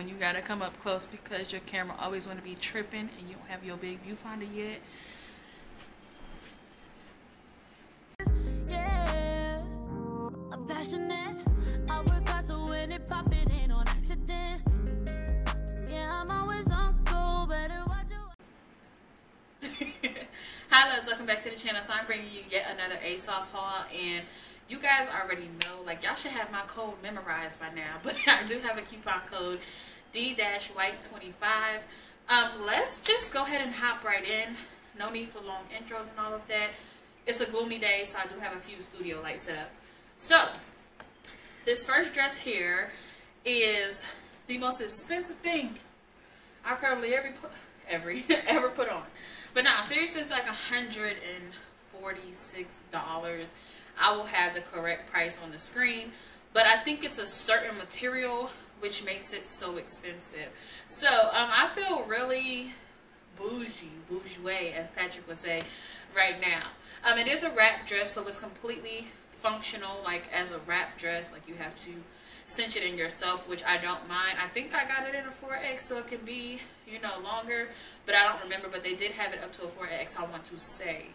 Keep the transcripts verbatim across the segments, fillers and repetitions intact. when you gotta come up close because your camera always wanna be tripping and you don't have your big viewfinder yet. Yeah, I'm passionate. I work hard so when it pop, it ain't on accident. Yeah, I'm always on go, better watch it. Hi loves, welcome back to the channel. So I'm bringing you yet another ASOPH haul, and you guys already know, like, y'all should have my code memorized by now, but I do have a coupon code, D white twenty-five. Um, let's just go ahead and hop right in. No need for long intros and all of that. It's a gloomy day, so I do have a few studio lights set up. So, this first dress here is the most expensive thing I probably ever put, every, ever put on. But nah, seriously, it's like one hundred forty-six dollars. I will have the correct price on the screen, but I think it's a certain material which makes it so expensive. So um, I feel really bougie, bourgeois, as Patrick would say, right now. Um, it is a wrap dress, so it's completely functional, like as a wrap dress, like you have to cinch it in yourself, which I don't mind. I think I got it in a four X, so it can be, you know, longer, but I don't remember. But they did have it up to a four X, I want to say.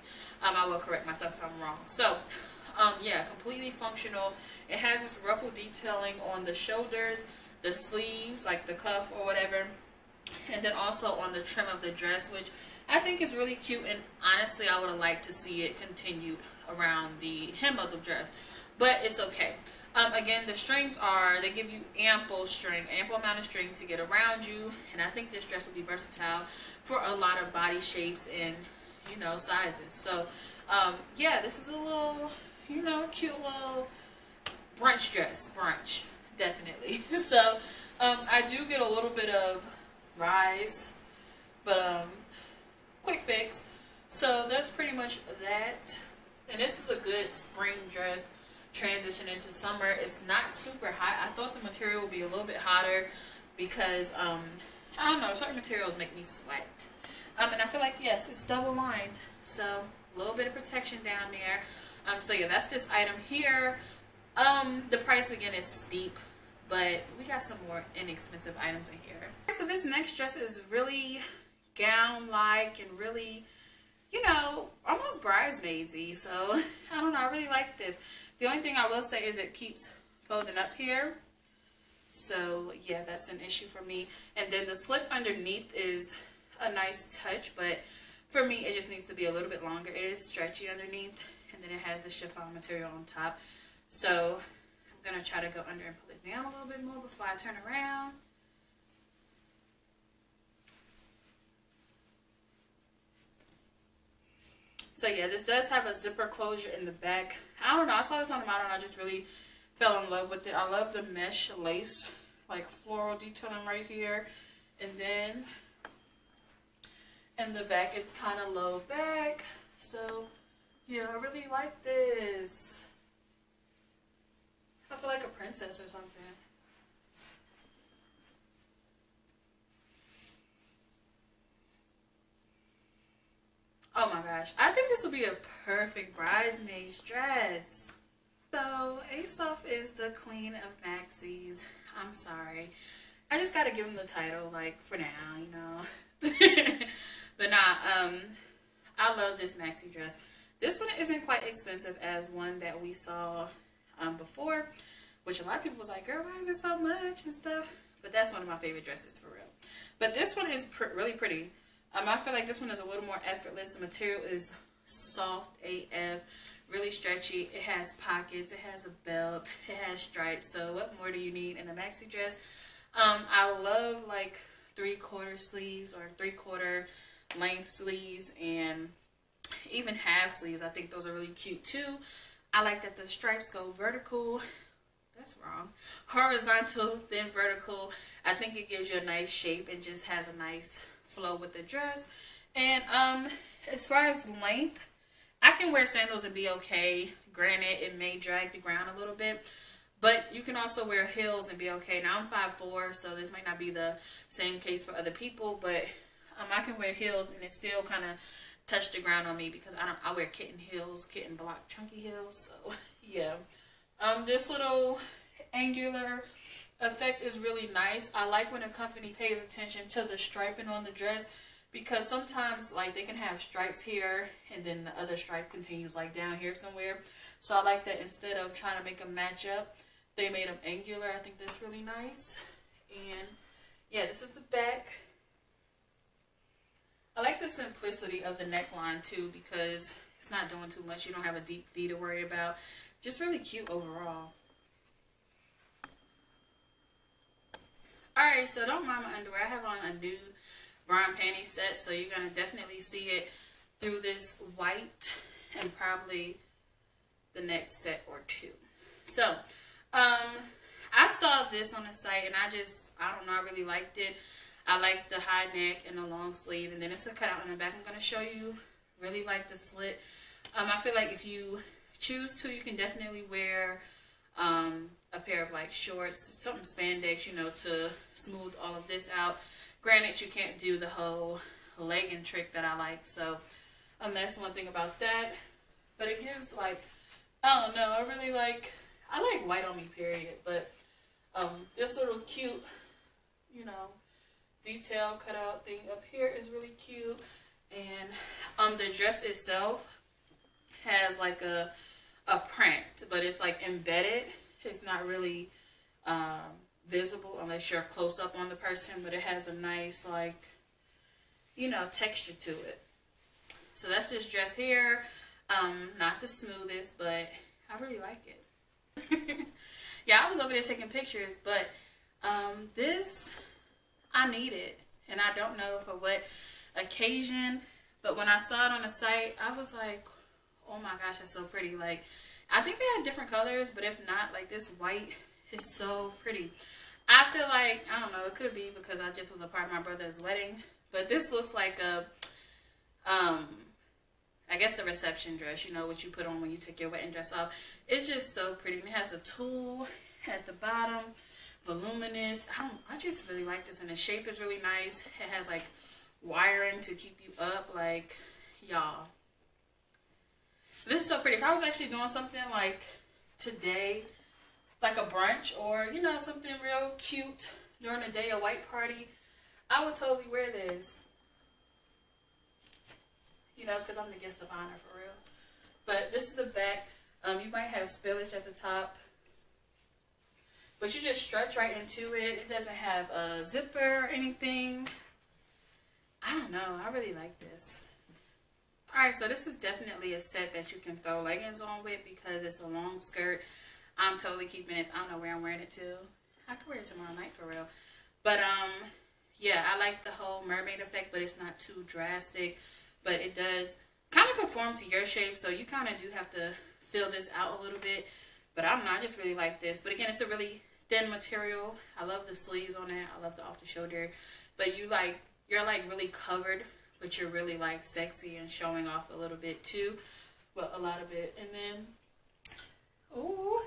Um, I will correct myself if I'm wrong. So. Um, yeah, completely functional. It has this ruffle detailing on the shoulders, the sleeves, like the cuff or whatever, and then also on the trim of the dress, which I think is really cute, and honestly I would have liked to see it continued around the hem of the dress, but it's okay. Um, again, the strings are, they give you ample string, ample amount of string to get around you, and I think this dress will be versatile for a lot of body shapes and, you know, sizes. So, um, yeah, this is a little, you know, cute little brunch dress. Brunch, definitely. So, um, I do get a little bit of rise, but, um, quick fix. So, that's pretty much that. And this is a good spring dress, transition into summer. It's not super hot. I thought the material would be a little bit hotter because, um, I don't know, certain materials make me sweat. Um, and I feel like, yes, it's double-lined. So, a little bit of protection down there. Um, so yeah, that's this item here. Um, the price again is steep, but we got some more inexpensive items in here. So this next dress is really gown-like and really, you know, almost bridesmaidsy. So I don't know, I really like this. The only thing I will say is it keeps folding up here. So yeah, that's an issue for me. And then the slip underneath is a nice touch, but for me, it just needs to be a little bit longer. It is stretchy underneath. And then it has the chiffon material on top. So I'm going to try to go under and pull it down a little bit more before I turn around. So yeah, this does have a zipper closure in the back. I don't know. I saw this on the model and I just really fell in love with it. I love the mesh lace, like floral detailing right here. And then in the back, it's kind of low back. So yeah, I really like this. I feel like a princess or something. Oh my gosh. I think this would be a perfect bridesmaid's dress. So, ASOPH is the queen of maxis. I'm sorry. I just gotta give them the title, like, for now, you know. But nah, um, I love this maxi dress. This one isn't quite expensive as one that we saw um, before, which a lot of people was like, girl, why is it so much and stuff? But that's one of my favorite dresses for real. But this one is pr really pretty. Um, I feel like this one is a little more effortless. The material is soft A F, really stretchy. It has pockets. It has a belt. It has stripes. So what more do you need in a maxi dress? Um, I love like three-quarter sleeves or three-quarter length sleeves and even half sleeves. I think those are really cute too. I like that the stripes go vertical, that's wrong, horizontal, then vertical. I think it gives you a nice shape and just has a nice flow with the dress. And um, as far as length, I can wear sandals and be okay. Granted, it may drag the ground a little bit, but you can also wear heels and be okay. Now I'm five foot four, so this might not be the same case for other people, but um, I can wear heels and it still kind of touch the ground on me because I don't. I wear kitten heels, kitten block, chunky heels. So yeah, um, this little angular effect is really nice. I like when a company pays attention to the striping on the dress, because sometimes like they can have stripes here and then the other stripe continues like down here somewhere. So I like that instead of trying to make them match up, they made them angular. I think that's really nice. And yeah, this is the back. I like the simplicity of the neckline too, because it's not doing too much. You don't have a deep V to worry about. Just really cute overall. Alright, so don't mind my underwear. I have on a nude bra and panty set, so you're going to definitely see it through this white and probably the next set or two. So, um, I saw this on the site and I just, I don't know, I really liked it. I like the high neck and the long sleeve, and then it's a cutout on the back. I'm going to show you. Really like the slit. Um, I feel like if you choose to, you can definitely wear um, a pair of like shorts, something spandex, you know, to smooth all of this out. Granted, you can't do the whole legging trick that I like, so um, that's one thing about that. But it gives like, I don't know, I really like, I like white on me, period. But um, this little cute, you know, detail cutout thing up here is really cute. And um, the dress itself has like a a print, but it's like embedded. It's not really um, visible unless you're close up on the person, but it has a nice, like, you know, texture to it. So that's this dress here. Um, not the smoothest, but I really like it. Yeah, I was over there taking pictures, but um, this I need it, and I don't know for what occasion, but when I saw it on the site, I was like, oh my gosh, that's so pretty. Like, I think they had different colors, but if not, like, this white is so pretty. I feel like, I don't know, it could be because I just was a part of my brother's wedding, but this looks like a um I guess the reception dress, you know, what you put on when you take your wedding dress off. It's just so pretty, and it has a tulle at the bottom, voluminous. I don't, I just really like this, and the shape is really nice. It has like wiring to keep you up. Like, y'all, this is so pretty. If I was actually doing something like today, like a brunch, or you know, something real cute during the day, a white party, I would totally wear this, you know, because I'm the guest of honor for real. But this is the back. Um you might have spillage at the top, but you just stretch right into it. It doesn't have a zipper or anything. I don't know, I really like this. Alright, so this is definitely a set that you can throw leggings on with, because it's a long skirt. I'm totally keeping it. I don't know where I'm wearing it to. I could wear it tomorrow night for real. But um, yeah, I like the whole mermaid effect, but it's not too drastic. But it does kind of conform to your shape, so you kind of do have to fill this out a little bit. But I don't know, I just really like this. But again, it's a really thin material. I love the sleeves on it. I love the off-the-shoulder. But you like... You're like really covered, but you're really like sexy and showing off a little bit too. Well, a lot of it. And then, ooh.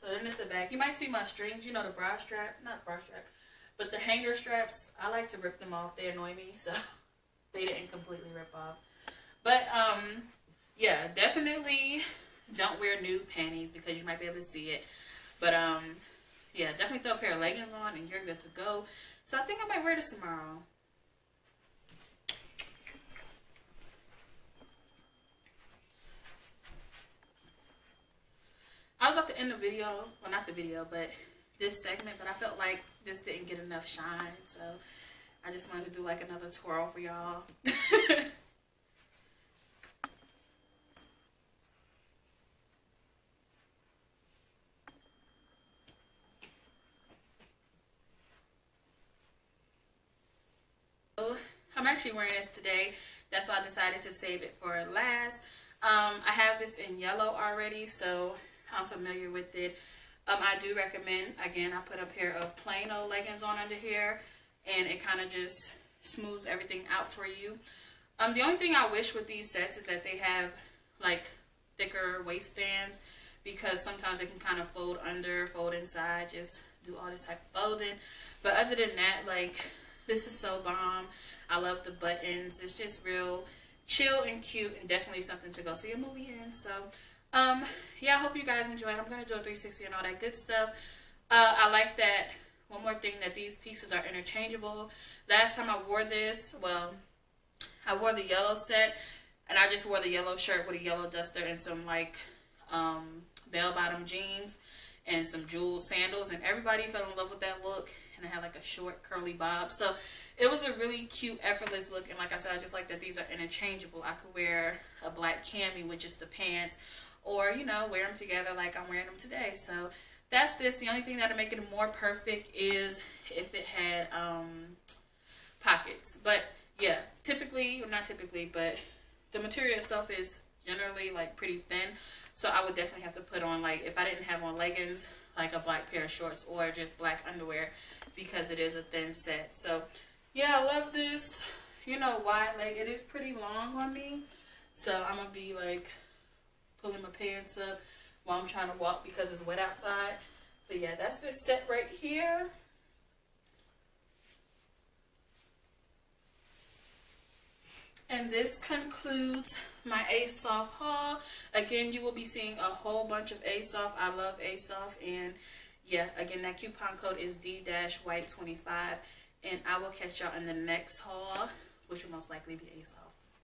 So then it's the back. You might see my strings, you know, the bra strap, not bra strap, but the hanger straps. I like to rip them off. They annoy me, so they didn't completely rip off. But um, yeah, definitely don't wear nude panties because you might be able to see it. But um. Yeah, definitely throw a pair of leggings on and you're good to go. So I think I might wear this tomorrow. I was about to end the video. Well, not the video, but this segment. But I felt like this didn't get enough shine. So I just wanted to do like another twirl for y'all. I'm actually wearing this today. That's why I decided to save it for last. Um, I have this in yellow already, so I'm familiar with it. Um, I do recommend, again, I put a pair of plain old leggings on under here, and it kind of just smooths everything out for you. Um, the only thing I wish with these sets is that they have, like, thicker waistbands, because sometimes they can kind of fold under, fold inside, just do all this type of folding. But other than that, like... This is so bomb. I love the buttons. It's just real chill and cute, and definitely something to go see a movie in. So Um, yeah, I hope you guys enjoyed. I'm going to do a three sixty and all that good stuff. Uh, I like that. One more thing, that these pieces are interchangeable. Last time I wore this, well, I wore the yellow set, and I just wore the yellow shirt with a yellow duster and some, like, um, bell-bottom jeans and some jeweled sandals, and everybody fell in love with that look. And I had, like, a short curly bob. So it was a really cute, effortless look. And like I said, I just like that these are interchangeable. I could wear a black cami with just the pants, or, you know, wear them together like I'm wearing them today. So that's this. The only thing that would make it more perfect is if it had um, pockets. But yeah, typically, well, not typically, but the material itself is generally, like, pretty thin. So I would definitely have to put on, like, if I didn't have on leggings, like a black pair of shorts or just black underwear, because it is a thin set. So yeah, I love this, you know, wide leg. It is pretty long on me. So I'm going to be, like, pulling my pants up while I'm trying to walk because it's wet outside. But yeah, that's this set right here. And this concludes my ASOPH haul. Again, you will be seeing a whole bunch of ASOPH. I love ASOPH. And yeah, again, that coupon code is D white twenty-five. And I will catch y'all in the next haul, which will most likely be ASOPH.